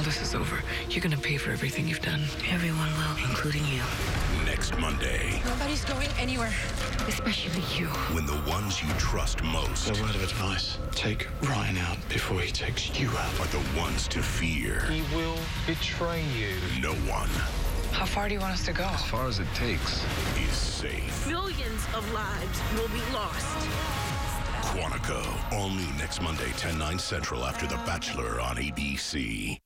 all this is over, you're gonna pay for everything you've done. Everyone will, including you. Next Monday. Nobody's going anywhere, especially you. When the ones you trust most. A word of advice: take Ryan out before he takes you out. Are the ones to fear. He will betray you. No one. How far do you want us to go? As far as it takes. Is safe. Millions of lives will be lost. Quantico, all new next Monday, 10/9 Central, after The Bachelor on ABC.